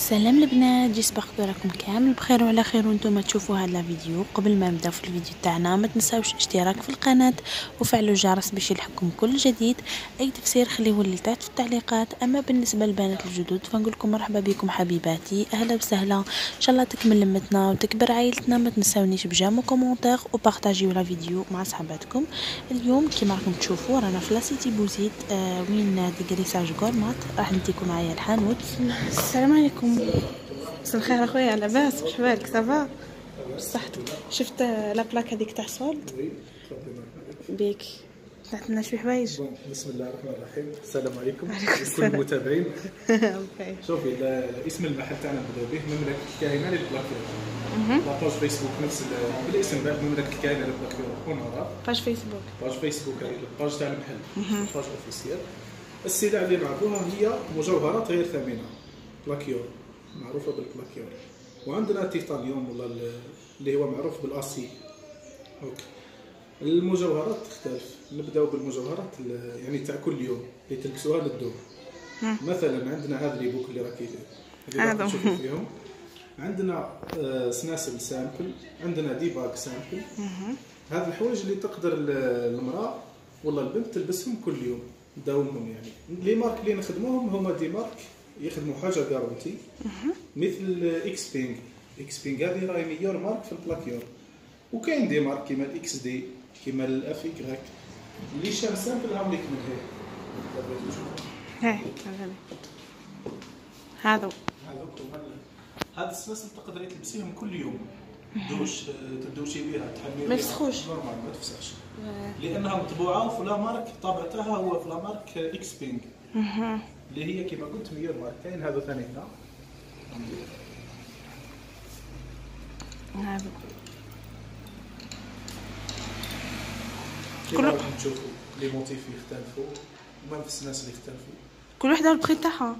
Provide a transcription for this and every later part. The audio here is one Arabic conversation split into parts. سلام البنات، جي صباحكم راكم كامل بخير وعلى خير وانتم تشوفوا هذا الفيديو. قبل ما نبداو في الفيديو تاعنا ما تنساوش الاشتراك في القناه وفعلوا الجرس باش يلحقكم كل جديد. اي تفسير خليوه لي تحت في التعليقات. اما بالنسبه للبنات الجدد فنقول لكم مرحبا بكم حبيباتي، اهلا وسهلا، ان شاء الله تكمل لمتنا وتكبر عائلتنا. ما تنساونيش بجام وكومونتير وبارطاجيو لا فيديو مع صحباتكم. اليوم كيما راكم تشوفوا رانا في لاسيتي بوزيد وين ديغريساج غورمات. راح نديكم معايا الحانوت. السلام عليكم، مساء الخير اخويا، لاباس؟ وشبالك؟ صافا بصحتك؟ شفت لابلاك هذيك تاع صولد بيك طلعت لنا شويه حوايج. بسم الله الرحمن الرحيم. السلام عليكم كل المتابعين. شوفي اسم المحل تاعنا نبداو به، مملكة الكاهنة للبلاكيور. باج فيسبوك نفس بالاسم تاع مملكة الكاهنة للبلاكيور. ونرى باج فيسبوك هذه الباج تاع المحل، باج اوفيسيال. السلع اللي نعرضوها هي مجوهرات غير ثمينه، بلاكيور معروفه بالبلاكيور، وعندنا التيتانيوم ولا اللي هو معروف بالاسي. اوكي، المجوهرات تختلف. نبداو بالمجوهرات يعني تاع كل يوم اللي تلبسوها للدور. مثلا عندنا هذا لي بوك اللي راكي تشوفوا فيهم، عندنا سناسل سامبل، عندنا ديباك سامبل. هذه الحوايج اللي تقدر المراه ولا البنت تلبسهم كل يوم دوما. يعني لي مارك اللي نخدموهم هما دي مارك يخدموا حاجه غارونتي، مثل اكس بينغ هذه راهي ميور مارك في البلاكيور. وكاين دي مارك كيما الاكس دي كيما الاف ايغريك اللي شام سامبل هاوليك من هاي. هذا السلاسل تقدري تلبسيهم كل يوم، تدوشي بها تحملي ما تفسخوش نورمال، ما تفسخش لانها مطبوعه وفي لا مارك طابعتها هو في لا مارك اكس بينغ اللي هي كما قلت ميور ماركين. هذا ثاني هنا هذا كل واحد تشوفوا لي موتيف يختلفوا وما نفس الناس اللي يختلفوا، كل وحده البري تاعها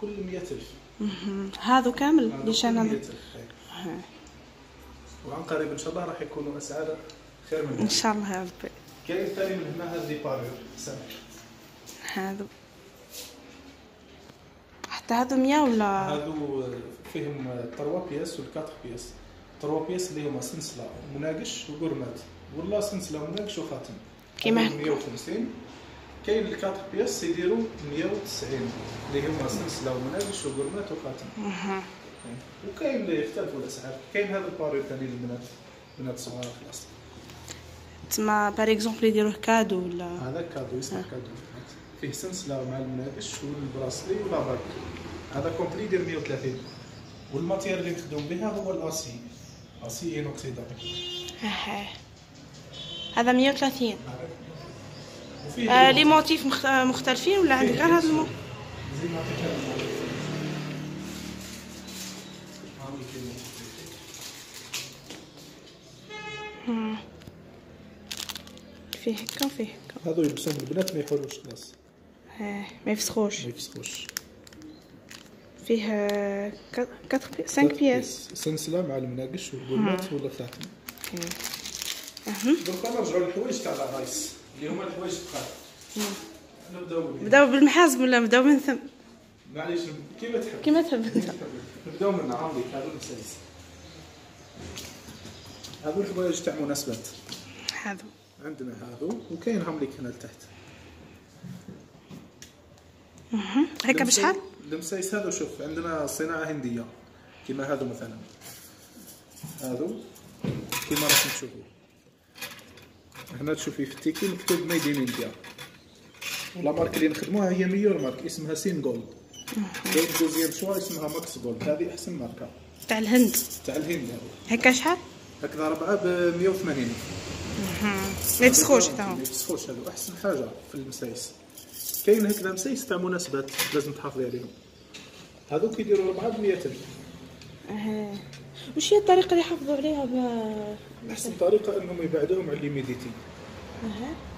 كل 100000. هذا كامل ليشان وعن قريب ان شاء الله راح يكونوا اسعار خير من ان شاء الله يا ربي. كاين ثاني من هنا هذه باريور سامبل، هذا حتى هذو 100 ولا هذو فيهم 3 بياس و 4 بياس. 3 بياس اللي هما سنسله مناقش وقرمات ولا سنسله مناقش وخاتم كيما 150. كاين 4 بياس يديروا 190 اللي هما سنسله مناقش وقرمات وخاتم. وكاين اللي يختلفوا الاسعار. كاين هذا الباريو ثاني للبنات، بنات صغار في الاصل تما باغ اكزومبل يديروه كادو ولا هذا كادو يسمى كادو. فيه سنسله مع المناقش والبراسلي ولا باك. هذا كومبلي يدير 130. والماتير اللي نخدم بها هو الاسي، اسي انوكسيدابل. هذا 130. لي موتيف مختلفين ولا عندك غير هذا المو؟ زيد نعطيك هذا المو. فيه هكا وفيه هكا. هذو يلبسوهم البنات ما يحولوش الناس. ما يفسخوش. فيه 5 بياس سلسله مع المناقش والبولات ولا خاتم. دوكا نرجعوا للحوايج تاع العرايس اللي هما الحوايج الثقال. نبداو بالمحازم ولا نبداو من ثم؟ معليش كيما تحب انت. نبداو من عندي هذو المسلسل، هذو الحوايج تاع مناسبات. هذو عندنا هذو وكاين هامليك هنا لتحت. هكا بشحال؟ المسايس هذا شوف عندنا صناعة هندية كيما هذا مثلا، هذا كيما راكم تشوفوا هنا تشوفي في التيكي مكتوب ميد ان انديا. لا مارك اللي نخدموها هي ميور مارك اسمها سين جولد. كاين دوزيام شوا اسمها ماكس جولد، هذه احسن ماركة تاع الهند. هكا شحال؟ هكذا 4 ب 180. ما يفسخوش حتى هو. ما يفسخوش، هذا احسن حاجة في المسايس. كاين هكذا مسايس تاع مناسبات لازم تحافظي عليهم، هذوك يديروا 400 ألف. واش هي الطريقه اللي يحافظوا عليها؟ احسن طريقه انهم يبعدوهم على ليميديتي.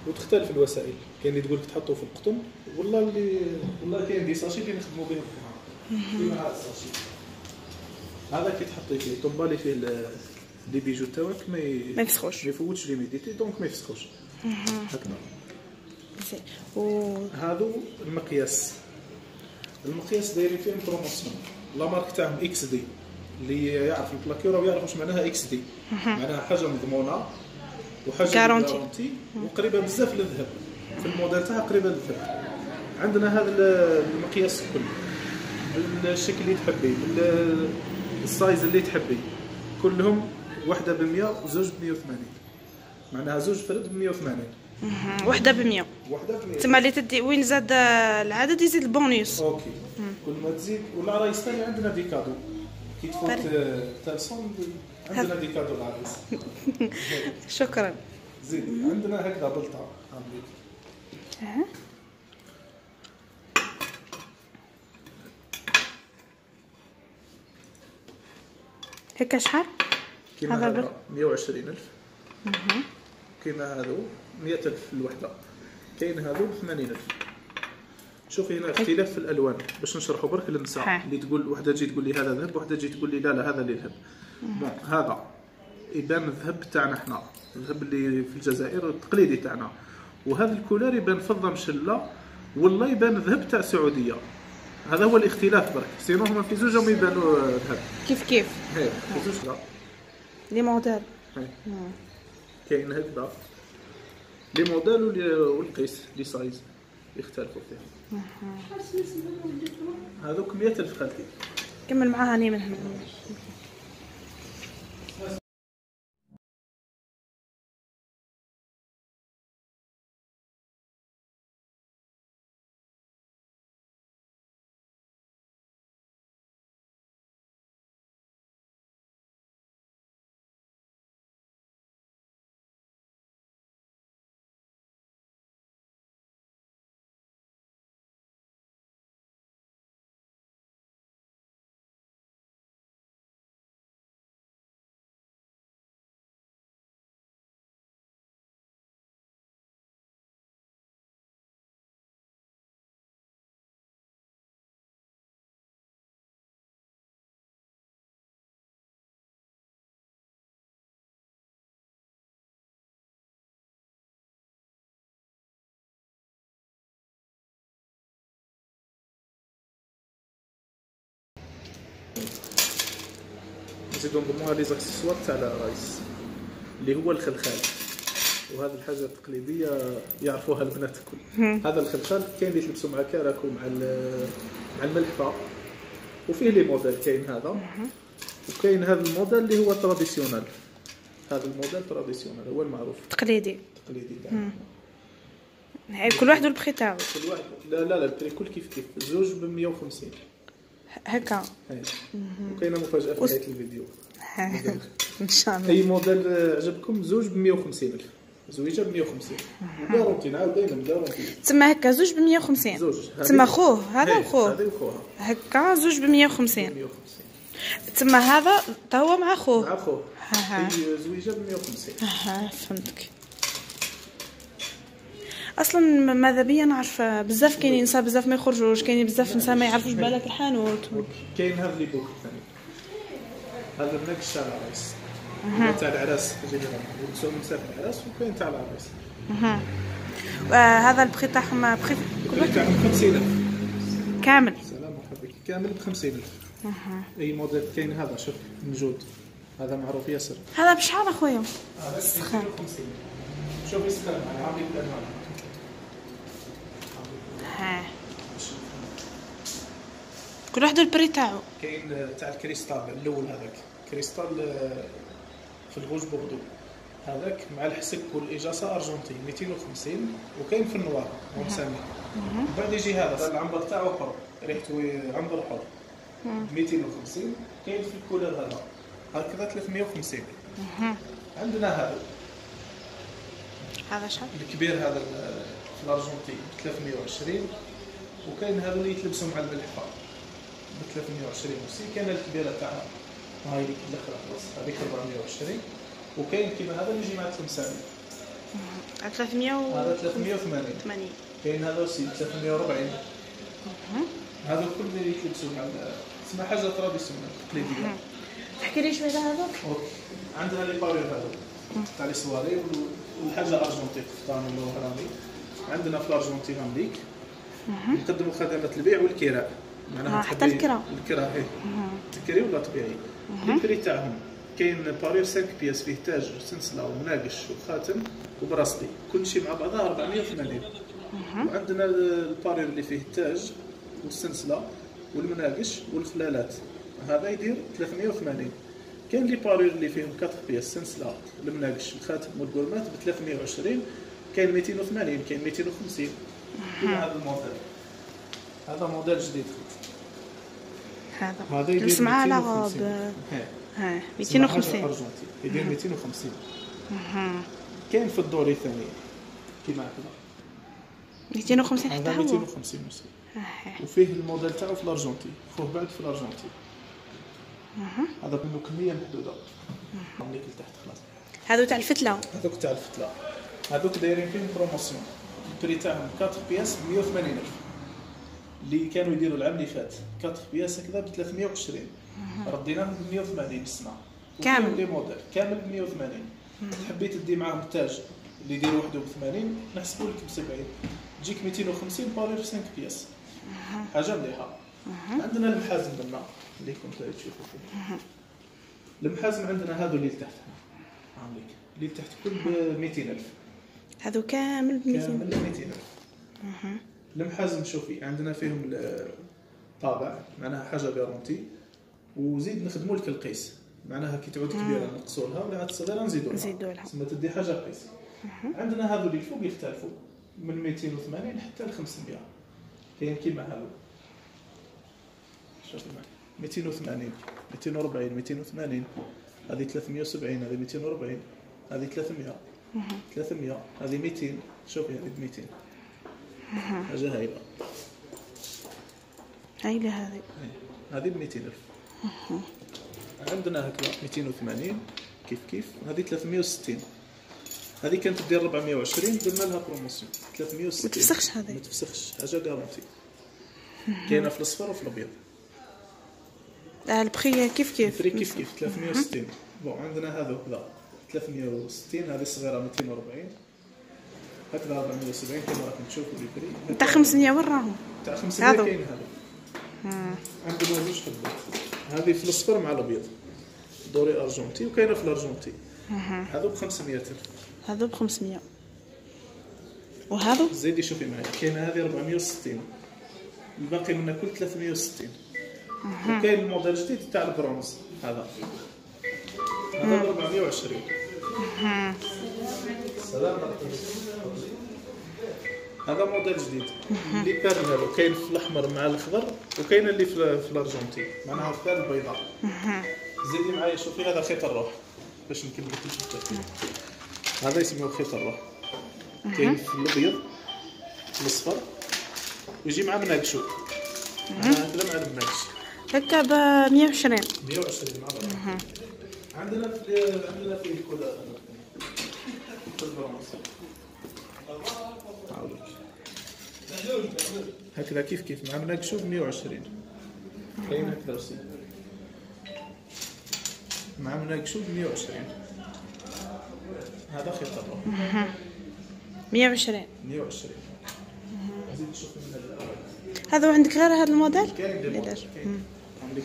وتختلف الوسائل، كاين اللي تقول لك تحطوه في القطن والله اللي والله كاين دي ساشي اللي نخدموا بهم كيما هذا الساشي هذا كي تحطي فيه طبالي فيه لي بيجو تاعك ما يفسخوش، ما يفوتش ليميديتي دونك ما يفسخوش. هكذا. هادو المقياس دايرين فيهم بروموسيون لا مارك تاعهم اكس دي، اللي يعرف البلاكيور ويعرف واش معناها اكس دي، معناها حاجه مضمونه وحاجه كارونتي وقريبه بزاف للذهب، في الموديل تاعها قريبه للذهب. عندنا هذا المقياس كله، الشكل اللي تحبيه، السايز اللي تحبيه، كلهم وحده ب 100 وزوج ب 180، معناها زوج فرد ب 180، وحده ب 100، وحده ب 100 تما اللي تدي وين زاد العدد يزيد البونيوس. اوكي كل ما تزيد. والعرايس ثاني عندنا دي كادو كي تفوت 300 عندنا دي كادو العرايس. شكرا. زيد عندنا هكذا بلطه عاملين هكا شحال؟ كيما هذا 120,000، كيما هذا 100,000 الوحدة، كاين هذو 80,000. شوفي هنا اختلاف في الألوان باش نشرحو برك للنساء اللي تقول وحدة تجي تقول لي هذا ذهب، وحدة تجي تقول لي لا لا هذا اللي ذهب. هذا يبان الذهب تاعنا حنا، الذهب اللي في الجزائر التقليدي تاعنا، وهذا الكولار يبان فضة مشلة، والله يبان الذهب تاع السعودية. هذا هو الاختلاف برك، سينو هما في زوجهم يبانو ذهب كيف كيف. هاي في زوج لا لي موديل، هاي كاين هكذا لي موديل والقيس لي سايز يختلفوا فيها. هذوك 100,000 خالتي. كمل معاها هاني من هنا. نزيدو نضموها لي زاكسيسوار تاع العرايس اللي هو الخلخال، وهذه الحاجه التقليديه يعرفوها البنات الكل. هذا الخلخال كاين اللي تلبسو مع كاراكو مع الملحفه، وفيه لي موديل، كاين هذا وكاين هذا الموديل اللي هو تراديسيونال. هذا الموديل تراديسيونال هو المعروف التقليدي تاعنا. كل واحد والبخي تاعو، كل واحد لا لا لا الكل كيف كيف، زوج ب 150 هكا. وكاينه مفاجاه في نهايه الفيديو ان شاء الله. اي موديل عجبكم زوج ب 150,000، زويجه ب 150 دارونتي، عاودين دارونتي تما هكا زوج ب 150 تما خوه هذا وخوه هكا زوج ب 150 تما هذا تا هو مع خوه هي زويجه ب 150. فهمتك. اصلا ماذا بيا نعرف بزاف، كاينين نساء بزاف ما يخرجوش، كاينين بزاف نساء ما يعرفوش بالك الحانوت. كاين هذا لي بوك الثاني، هذا منكش تاع العرايس تاع العراس جينيرال، ولبسو نساء العراس، وكاين تاع العرايس. هذا البخي تاعهم بخي تاعهم 50,000 كامل. سلام مرحبا كامل ب 50,000. اي موديل كاين هذا، شوف موجود هذا معروف ياسر. هذا بشحال اخويا؟ هذا 50,000. شوف يسخن معايا عامل بالالوان. كل واحد البري تاعو. كاين تاع الكريستال الاول، هذاك كريستال في الغوج بوردو، هذاك مع الحسك والاجاسه ارجنتي 250، وكاين في النوار ومسامي. بعد يجي هذا العنبر تاعو حر، ريحته عنبر حر 250، كاين في الكولر هذا هكذا 350. عندنا هذا شحال الكبير، هذا في الارجنتين 320، وكاين هذو اللي يتلبسوا مع الملحفه ب 320 وسي. كاين الكبيره تاعها هاي اللي كتدخل خلاص هذيك 420، وكاين كيما هذا اللي يجي مع 500 هذا 380. كاين هذا وسي 340. هذو كل اللي يتلبسوا مع اسمها حاجه تراديسيونال تقليديه. تحكي لي شويه على هذوك. عندنا لي باريو هذو تاع لي سواري، والحاجه ارجنتي قفطان ولا وهراني. عندنا في الارجنتين هامليك نقدموا خدمات البيع والكراء، معناها حتى الكرا إيه الكري ولا طبيعي. الكري تاعهم كاين بارير 5 بياس فيه تاج وسنسله ومناقش وخاتم وبراسلي، كلشي مع بعضها 480. وعندنا البارير اللي فيه التاج والسنسله والمناقش والخلالات، هذا يدير 380. كاين لي بارير اللي فيهم 4 بياس سنسله المناقش الخاتم والقرمات ب 320، كاين 280، كاين 250. هذا الموديل، هذا موديل جديد، هذا يدير على غاب 250 يدير 250. كاين في الدور الثاني كيما هكذا 250 حتى هو 250 مسي. وفيه الموديل تاعو في لارجونتي، خوه بعد في لارجونتي. هذا منه كميه محدوده. عمليك لتحت خلاص. هذو تاع الفتله، هذوك تاع الفتله، هذوك دايرين فيهم بروموسيون. البري تاعهم 4 بياس ب 180000، اللي كانوا يديروا العام اللي فات 4 بياس هكذا ب 320، رديناهم ب 180 السنه كامل لي موديل كامل ب 180. حبيت تدي معاهم التاج اللي يدير وحده ب 80 نحسبوا لك ب 70، تجيك 250 بارير 5 بياس، حاجه مليحه. عندنا المحازم بالنا اللي كنتو تشوفوا فيه. المحازم عندنا هذو اللي لتحت، عامليك اللي لتحت كل ب 200000، هذو كامل ب 200000. المحازم شوفي عندنا فيهم الطابع معناها حاجه غارونتي، وزيد نخدموا لك القيس معناها كي تعود كبيره نقصوا لها ولا عاد صغيره نزيدوا لها تسمى تدي حاجه قيس. عندنا هذو اللي فوق يختلفوا من 280 حتى ل 500، كاين كيما هذو شوفي معايا 280 240 280 هذه 370 هذه 240 هذه 300 300 هذه 200 شوفي هذه 200 حاجه هايله هايله هذه هذه ب 200000. عندنا هكذا 280 كيف كيف، هذه 360، هذه كانت تدير 420 درنا لها بروموسيون 360. متفسخش هذه، متفسخش حاجه كارونتي، كاينه في الاصفر وفي الابيض. البخي كيف كيف البخي كيف كيف 360. بون عندنا هذا هكذا 360، هذه صغيره 240 هكذا 470 كما راكم تشوفوا البخي تاع 500 وين راهم تاع 500 كاين هذا. عندنا جوج خدمات، هذه في الاصفر مع الابيض دوري ارجنتي وكاينه في الارجنتي، هذو ب 500000 هذو ب 500 وهذو زيدي شوفي معايا كاينه هذه 460 الباقي منها كل 360. وكاين الموديل الجديد تاع البرونز هذا، هذا ب 420. السلام عليكم. هذا موديل جديد اللي بارنالو كاين في الاحمر مع الاخضر وكاين اللي في الارجنتي معناها في البيضاء. زيدي معايا شوفي هذا خيط الروح باش نكمل التشكيل، هذا يسموه خيط الروح، كاين في الابيض الاصفر ويجي مع مناقشو. هكذا مع المناقش هكا ب 120 120 مع بعض. عندنا في الكولا هكذا كيف كيف مع مناقشو ب 120، كاين هكذا وسيم مع مناقشو ب 120. هذا خيط الروح 120 زيد تشوفي من هذا. عندك غير هذا الموديل؟ كاين داك عندك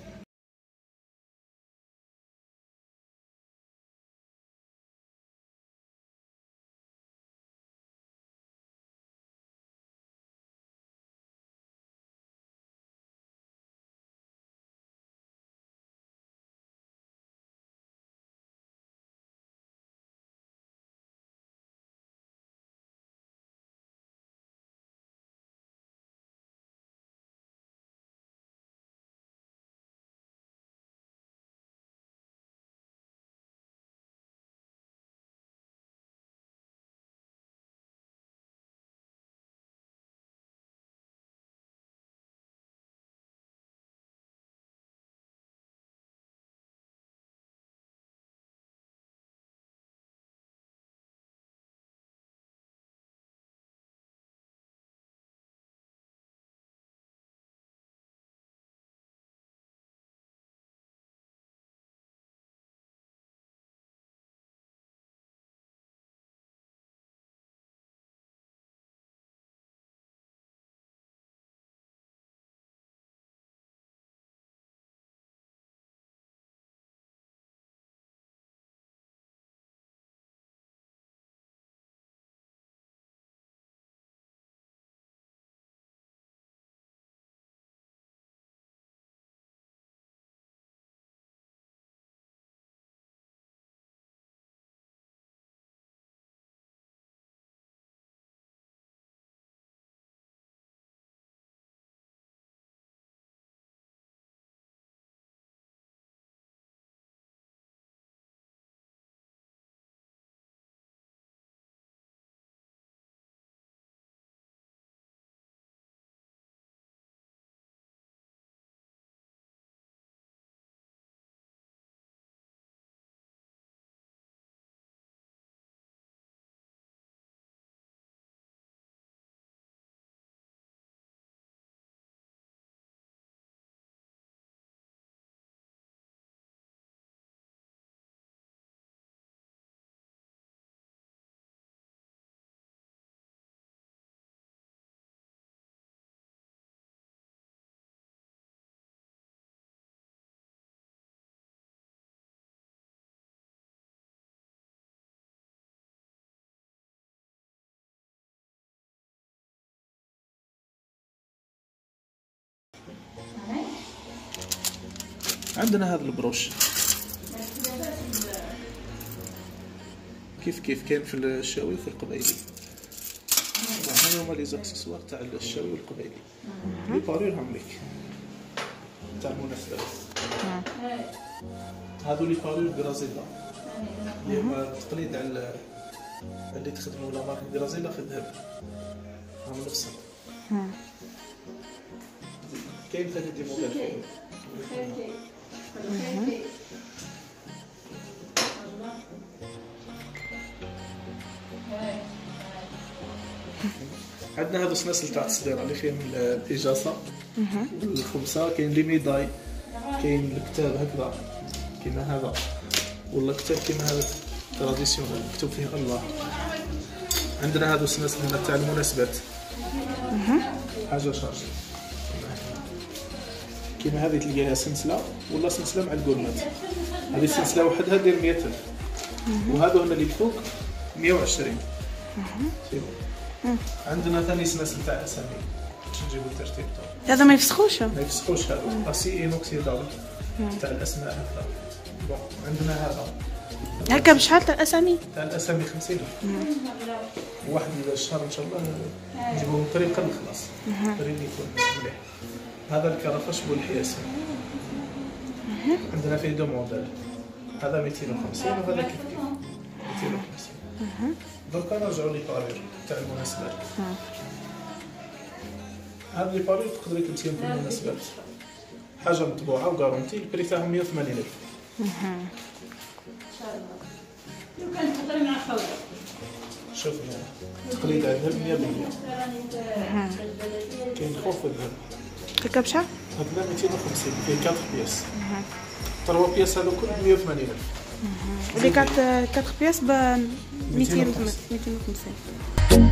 عندنا هذا البروش كيف كيف كان في الشاوي وفي القبيلي. هنا هما لي زاكسيسوار تاع الشاوي والقبيلي لي باريرهم ليك تاع مناسبات. هادو لي بارير غرازيلا لي هما تقليد على اللي تخدموا لا مارك غرازيلا في الذهب هما نفسهم. كاين ثلاثة دي موديل. عندنا هذو سلاسل تاع التصدير اللي فيهم الاجازه الخمسه. كاين لي ميداي، كاين الكتاب هكذا كيما هذا، والله كتاب كيما هذا تراديسيونيل مكتوب فيه الله. عندنا هذو سلاسل هنا تاع المناسبات حاجه شارجي كيما هذه تلقاها سلسله ولا سلسله مع الكورنات. هذه سلسله وحدها دير 100 ألف، وهذو هنا اللي فوق 120. عندنا ثاني سلاسل تاع اسامي باش نجيبو الترتيب تاعهم. هذا ما يفسخوش، ما يفسخوش. هذا اسي انوكسيدابل تاع الاسماء هكذا. بون عندنا هذا هكا بشحال تاع الاسامي؟ تاع الاسامي 50 ألف. واحد الشهر ان شاء الله نجيبوهم طريقا خلاص طريق يكون مليح. هذا الكرفش والحياسي عندنا فيه دو موديل، هذا 250 وهذا كيف كيف 250. دوكا نرجعو لي بارير تاع المناسبات. هاد لي بارير تقدري تمشيهم في المناسبات، حاجة مطبوعة وكارونتي، البري تاعهم 180 ألف. إن شاء الله لو كان تقدري مع خويا. شوف هنا تقليد على الذهب 100%. كاين خوف الذهب. هكا بشحال؟ هكذا 250، كاين 4 بياس. 3 بياس هادو كلهم 180 ألف. ولي 4 بياس ب 250.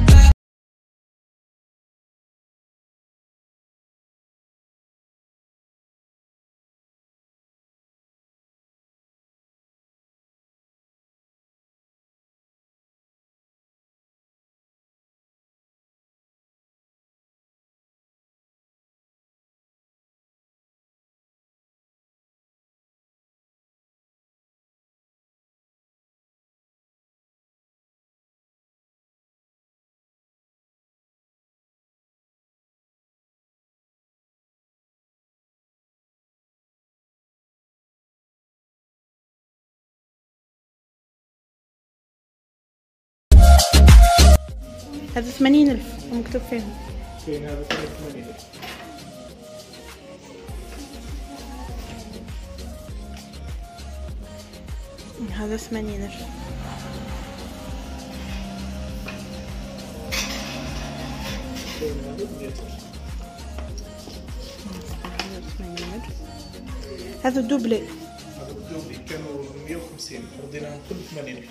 هذا 80 ألف ومكتوب فيهم. كاين هذا 80 ألف. هذا 80 ألف. كاين هذا 100 ألف. هذا 80 ألف. هذا الدوبلي. هذا الدوبلي كانوا 150 وديناهم كل 80 ألف.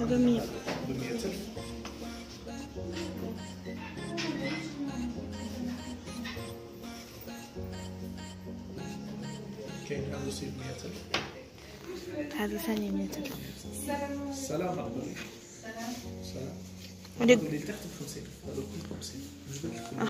هذا 100 ألف. كاين هذا 600 ألف. هذا ثاني 100 ألف. سلام أخبارك. سلام. هذا اللي تحت 50 ألف، هذا كله 50 جبت.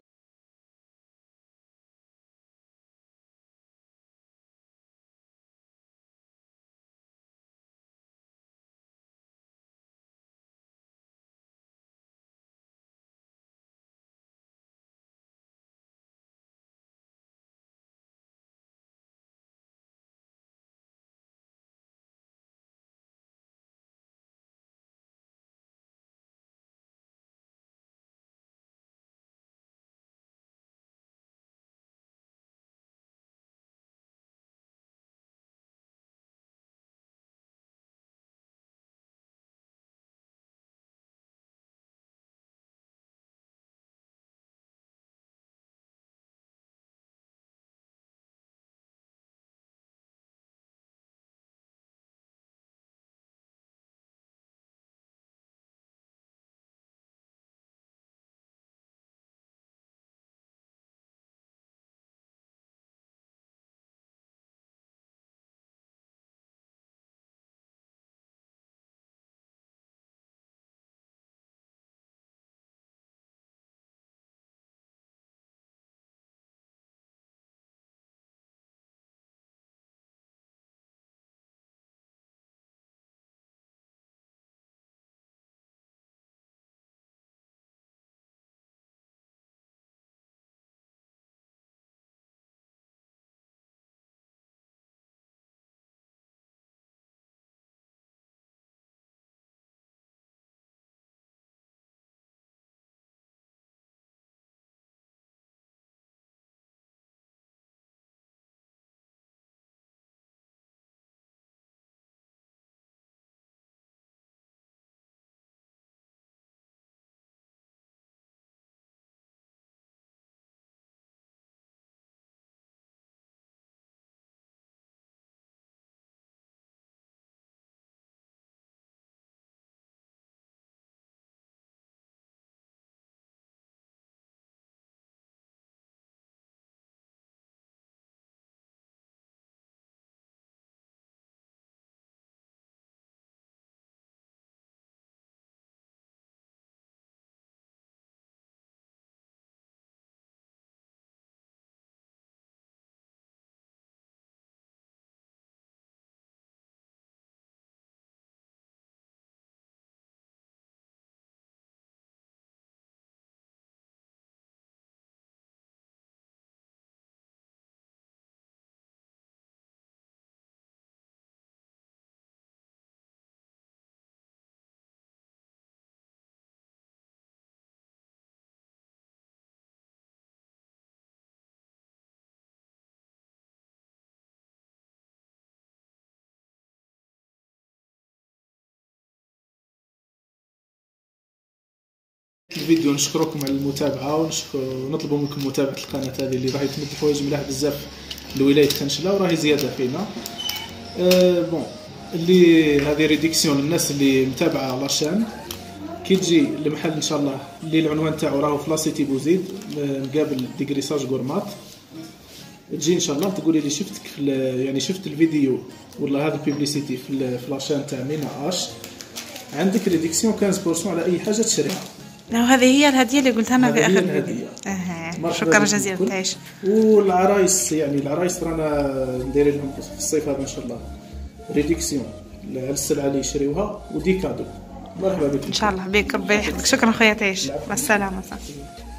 الفيديو نشكركم على المتابعه ونطلب منكم متابعه القناه هذه اللي راهي تمد حوايج ملاح بزاف لولايه تنشله وراهي زياده فينا. بون اللي هذه ريديكسيون للناس اللي متابعه لاشين كي تجي المحل ان شاء الله اللي العنوان تاعو راهو في لاسيتي بوزيد مقابل ديغريساج غورمات. تجي ان شاء الله تقولي لي شفتك يعني شفت الفيديو والله هذا البيبليسيتي في لاشين تاع مينا اش عندك ريديكسيون 15% على اي حاجه تشريها. وهذه هي الهديه اللي قلتها انا في اخر الهديه. شكرا جزيلا تعيش. والعرايس يعني العرايس رانا ندير لهم في الصيف هذا ان شاء الله ريديكسيون على السلعه اللي يشريوها ودي كادو. مرحبا بك ان شاء الله بك ربي يحفظك. شكرا خويا تعيش. مع السلامه.